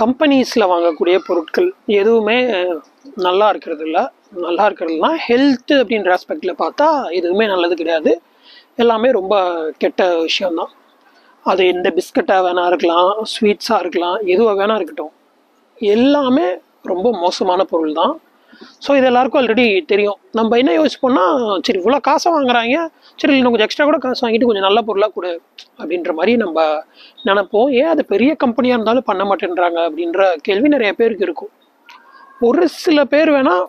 கம்பெனிஸில் வாங்கக்கூடிய பொருட்கள் எதுவுமே நல்லா இருக்கிறது இல்லை. நல்லா இருக்கிறதுனா ஹெல்த்து அப்படின்ற ஆஸ்பெக்டில் பார்த்தா எதுவுமே நல்லது கிடையாது, எல்லாமே ரொம்ப கெட்ட விஷயம்தான். அது எந்த பிஸ்கட்டாக வேணா இருக்கலாம், ஸ்வீட்ஸாக இருக்கலாம், எதுவாக வேணா இருக்கட்டும், எல்லாமே ரொம்ப மோசமான பொருள் தான். ஸோ இது எல்லாருக்கும் ஆல்ரெடி தெரியும். நம்ம என்ன யோசிப்போம்னா, சரி இவ்வளோ காசை வாங்குறாங்க, சரி இன்னும் கொஞ்சம் எக்ஸ்ட்ரா கூட காசு வாங்கிட்டு கொஞ்சம் நல்ல பொருளாக கூட அப்படின்ற மாதிரி நம்ம நினைப்போம். ஏன் அது பெரிய கம்பெனியாக இருந்தாலும் பண்ண மாட்டேன்றாங்க அப்படின்ற கேள்வி நிறைய பேருக்கு இருக்கும். ஒரு சில பேர் வேணால்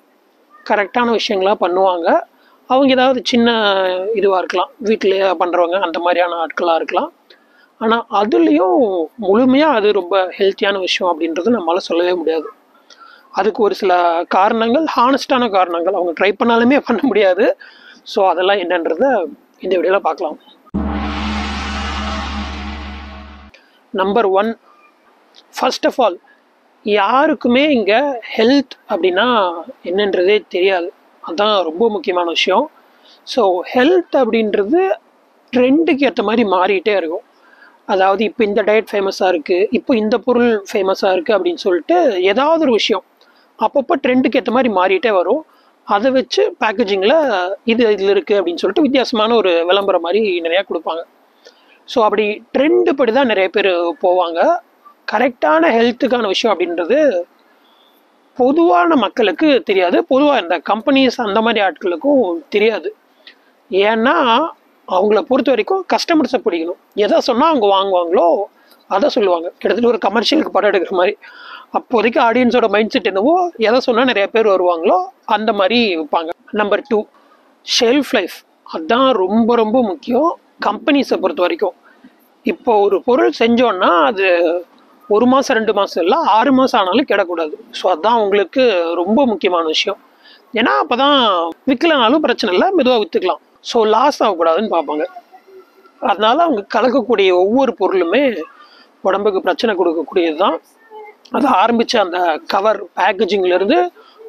கரெக்டான விஷயங்களாக பண்ணுவாங்க. அவங்க ஏதாவது சின்ன இதுவாக இருக்கலாம், வீட்டிலேயே பண்ணுறவங்க, அந்த மாதிரியான ஆட்களாக இருக்கலாம். ஆனால் அதுலேயும் முழுமையாக அது ரொம்ப ஹெல்த்தியான விஷயம் அப்படின்றது நம்மளால் சொல்லவே முடியாது. அதுக்கு ஒரு சில காரணங்கள், ஹானஸ்டான காரணங்கள், அவங்க ட்ரை பண்ணாலுமே பண்ண முடியாது. ஸோ அதெல்லாம் என்னன்றதை இந்த வீடியோவில் பார்க்கலாம். நம்பர் 1, ஃபர்ஸ்ட் ஆஃப் ஆல் யாருக்குமே இங்கே ஹெல்த் அப்படின்னா என்னன்றதே தெரியாது. அதுதான் ரொம்ப முக்கியமான விஷயம். ஸோ ஹெல்த் அப்படின்றது ட்ரெண்டுக்கு ஏற்ற மாதிரி மாறிக்கிட்டே இருக்கும். அதாவது இப்போ இந்த டயட் ஃபேமஸாக இருக்குது, இப்போ இந்த பொருள் ஃபேமஸாக இருக்குது அப்படின்னு சொல்லிட்டு ஏதாவது ஒரு விஷயம் அப்பப்போ ட்ரெண்டுக்கு ஏற்ற மாதிரி மாறிட்டே வரும். அதை வச்சு பேக்கேஜிங்கில் இதில் இருக்குது அப்படின்னு சொல்லிட்டு வித்தியாசமான ஒரு விளம்பரம் மாதிரி நிறையா கொடுப்பாங்க. ஸோ அப்படி ட்ரெண்டு படி தான் நிறைய பேர் போவாங்க. கரெக்டான ஹெல்த்துக்கான விஷயம் அப்படின்றது பொதுவான மக்களுக்கு தெரியாது, பொதுவாக இந்த கம்பெனிஸ் அந்த மாதிரி ஆட்களுக்கும் தெரியாது. ஏன்னா அவங்கள பொறுத்த வரைக்கும் கஸ்டமர்ஸை பிடிக்கணும், எதை சொன்னால் அவங்க வாங்குவாங்களோ அதை சொல்லுவாங்க. கிட்டத்தட்ட ஒரு கமர்ஷியலுக்கு படம் எடுக்கிற மாதிரி அப்போதைக்கு ஆடியன்ஸோட மைண்ட் செட் என்னவோ, எதை சொன்னால் நிறைய பேர் வருவாங்களோ அந்த மாதிரி வைப்பாங்க. Number 2, shelf life. அதுதான் ரொம்ப ரொம்ப முக்கியம் கம்பெனிஸை பொறுத்த வரைக்கும். இப்போ ஒரு பொருள் செஞ்சோன்னா அது 1 மாதம் 2 மாதம் இல்லை 6 மாதம் ஆனாலும் கிடக்கூடாது. ஸோ அதுதான் அவங்களுக்கு ரொம்ப முக்கியமான விஷயம். ஏன்னா அப்போ தான் விற்கலனாலும் பிரச்சனை இல்லை, மெதுவாக விற்றுக்கலாம். ஸோ லாஸ் ஆகக்கூடாதுன்னு பார்ப்பாங்க. அதனால் அவங்க கலக்கக்கூடிய ஒவ்வொரு பொருளுமே உடம்புக்கு பிரச்சனை கொடுக்கக்கூடியது தான். அது ஆரம்பித்த அந்த கவர், பேக்கேஜிங்லேருந்து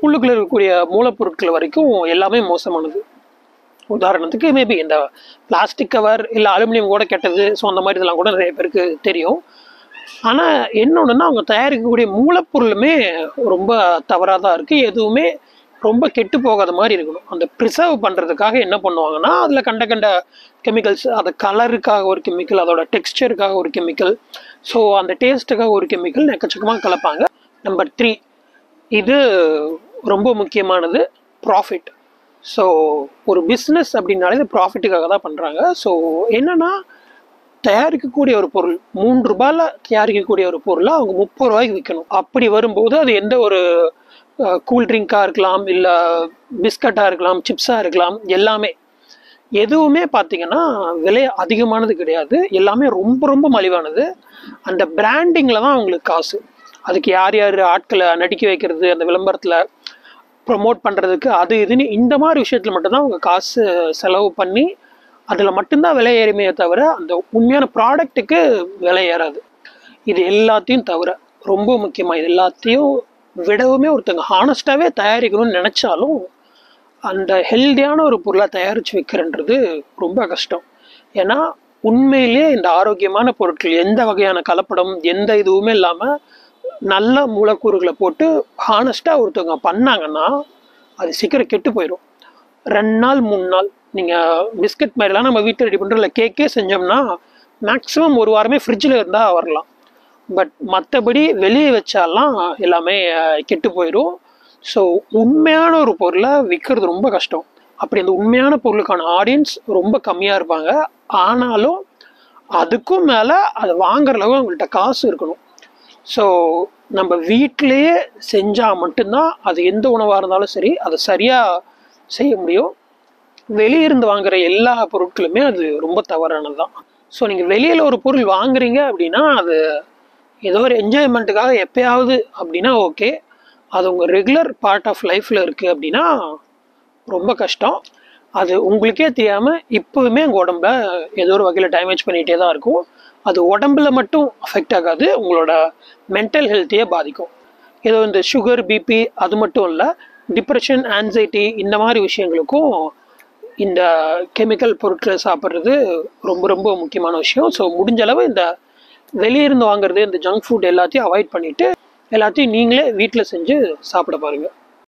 உள்ளுக்குள்ளே இருக்கக்கூடிய மூலப்பொருட்கள் வரைக்கும் எல்லாமே மோசமானது. உதாரணத்துக்கு மேபி இந்த பிளாஸ்டிக் கவர் இல்லை அலுமினியம் கூட கெட்டது. ஸோ அந்த மாதிரி இதெல்லாம் கூட நிறைய பேருக்கு தெரியும். ஆனால் என்னொன்றுன்னா அவங்க தயாரிக்கக்கூடிய மூலப்பொருளுமே ரொம்ப தவறாக தான் இருக்குது. எதுவுமே ரொம்ப கெட்டு போகாத மாதிரி இருக்கணும். அந்த ப்ரிசர்வ் பண்ணுறதுக்காக என்ன பண்ணுவாங்கன்னா, அதில் கண்ட கெமிக்கல்ஸ், அது கலருக்காக ஒரு கெமிக்கல், அதோட டெக்ஸ்டருக்காக ஒரு கெமிக்கல், ஸோ அந்த டேஸ்ட்டுக்காக ஒரு கெமிக்கல், எக்கச்சக்கமாக கலப்பாங்க. நம்பர் 3, இது ரொம்ப முக்கியமானது, ப்ராஃபிட். ஸோ ஒரு பிஸ்னஸ் அப்படின்னாலே இது ப்ராஃபிட்டுக்காக தான் பண்ணுறாங்க. ஸோ என்னென்னா, தயாரிக்கக்கூடிய ஒரு பொருள் 3 ரூபாயில் தயாரிக்கக்கூடிய ஒரு பொருளை அவங்க 30 ரூபாய்க்கு விற்கணும். அப்படி வரும்போது அது எந்த ஒரு கூல்ட்ரிங்காக இருக்கலாம், இல்லை பிஸ்கட்டாக இருக்கலாம், சிப்ஸாக இருக்கலாம், எல்லாமே எதுவுமே பார்த்திங்கன்னா விலை அதிகமானது கிடையாது. எல்லாமே ரொம்ப ரொம்ப மலிவானது. அந்த பிராண்டிங்கில் தான் அவங்களுக்கு காசு. அதுக்கு யார் யார் ஆட்களை நடிக்க வைக்கிறது, அந்த விளம்பரத்தில் ப்ரொமோட் பண்ணுறதுக்கு, அது இதுன்னு இந்த மாதிரி விஷயத்தில் மட்டும்தான் அவங்க காசு செலவு பண்ணி அதில் மட்டும்தான் விலை ஏறுமையை தவிர அந்த உண்மையான ப்ராடக்ட்டுக்கு விலை ஏறாது. இது எல்லாத்தையும் தவிர ரொம்ப முக்கியமாக இது எல்லாத்தையும் விடவுமே ஒருத்தங்க ஹானஸ்டாகவே தயாரிக்கணும்னு நினச்சாலும் அந்த ஹெல்தியான ஒரு பொருளாக தயாரித்து வைக்கிறன்றது ரொம்ப கஷ்டம். ஏன்னா உண்மையிலேயே இந்த ஆரோக்கியமான பொருட்கள் எந்த வகையான கலப்படம் எந்த இதுவுமே இல்லாமல் நல்ல மூலக்கூறுகளை போட்டு ஹானஸ்டாக ஒருத்தவங்க பண்ணாங்கன்னா அது சீக்கிரம் கெட்டு போயிடும். 2 நாள் 3 நாள் நீங்கள் பிஸ்கட் மாதிரிலாம் நம்ம வீட்டில் ரெடி பண்ணுறோம், இல்லை கேக்கே செஞ்சோம்னா மேக்ஸிமம் 1 வாரமே ஃப்ரிட்ஜில் இருந்தால் வரலாம். பட் மற்றபடி வெளியே வச்சாலாம் எல்லாமே கெட்டு போயிடும். ஸோ உண்மையான ஒரு பொருளை விற்கிறது ரொம்ப கஷ்டம். அப்படி அந்த உண்மையான பொருளுக்கான ஆடியன்ஸ் ரொம்ப கம்மியாக இருப்பாங்க. ஆனாலும் அதுக்கும் மேலே அதை வாங்குற அளவு அவங்கள்ட்ட காசு இருக்கணும். ஸோ நம்ம வீட்டிலையே செஞ்சால் மட்டும்தான் அது எந்த உணவாக இருந்தாலும் சரி அதை சரியாக செய்ய முடியும். வெளியிருந்து வாங்குகிற எல்லா பொருட்களுமே அது ரொம்ப தவறானது தான். ஸோ நீங்கள் வெளியில் ஒரு பொருள் வாங்குறீங்க அப்படின்னா அது ஏதோ ஒரு என்ஜாய்மெண்ட்டுக்காக எப்போயாவது அப்படின்னா ஓகே. அது உங்கள் ரெகுலர் பார்ட் ஆஃப் லைஃப்பில் இருக்குது அப்படின்னா ரொம்ப கஷ்டம். அது உங்களுக்கே தெரியாமல் இப்போவுமே உங்கள் உடம்பை ஏதோ ஒரு வகையில் டேமேஜ் பண்ணிகிட்டே தான் இருக்கும். அது உடம்புல மட்டும் அஃபெக்ட் ஆகாது, உங்களோட மென்டல் ஹெல்த்தையே பாதிக்கும். ஏதோ இந்த சுகர், பிபி அது மட்டும் இல்லை, டிப்ரெஷன், ஆன்சைட்டி இந்த மாதிரி விஷயங்களுக்கும் இந்த கெமிக்கல் பொருட்களை சாப்பிட்றது ரொம்ப ரொம்ப முக்கியமான விஷயம். ஸோ முடிஞ்சளவு இந்த வெளியே இருந்து வாங்குறது இந்த ஜங்க் ஃபுட் எல்லாத்தையும் அவாய்ட் பண்ணிவிட்டு எல்லாத்தையும் நீங்களே வீட்டில் செஞ்சு சாப்பிட பாருங்கள்.